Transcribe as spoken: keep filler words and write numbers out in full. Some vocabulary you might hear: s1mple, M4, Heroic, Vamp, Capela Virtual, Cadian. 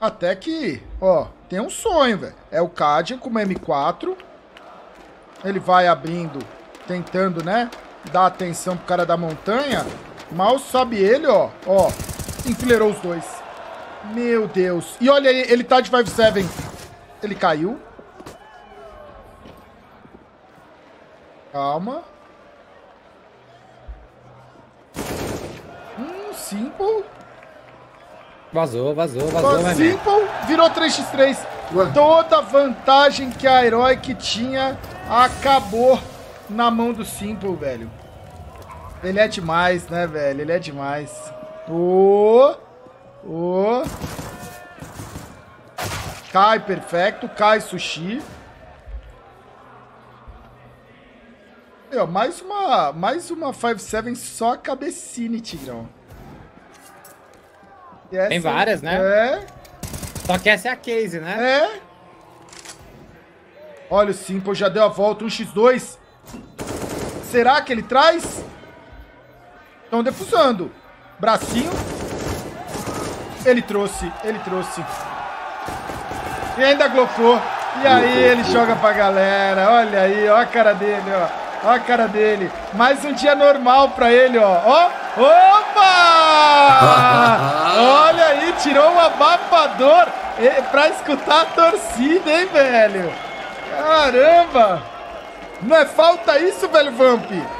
Até que, ó, tem um sonho, velho. É o Cadian com uma M quatro. Ele vai abrindo, tentando, né, dar atenção pro cara da montanha. Mal sabe ele, ó. Ó, enfileirou os dois. Meu Deus. E olha aí, ele tá de cinco sete. Ele caiu. Calma. Hum, simple. Vazou, vazou, vazou. Mas simple virou três por três. Ué. Toda vantagem que a Heroic tinha acabou na mão do simple, velho. Ele é demais, né, velho? Ele é demais. Ô! Oh, ô! Oh. Cai, perfeito. Cai, sushi. E, ó, mais uma, mais uma cinco sete só a cabecine, Tigrão. Essa, tem várias, né? É. Só que essa é a case, né? É. Olha, o simple já deu a volta. um por dois. Será que ele traz? Estão defusando. Bracinho. Ele trouxe. Ele trouxe. E ainda glocou. E aí ele joga pra galera. Olha aí, ó a cara dele, ó. Ó a cara dele. Mais um dia normal pra ele, ó. Ó. Opa! Olha aí, tirou um abafador pra escutar a torcida, hein, velho? Caramba! Não é falta isso, velho, Vamp?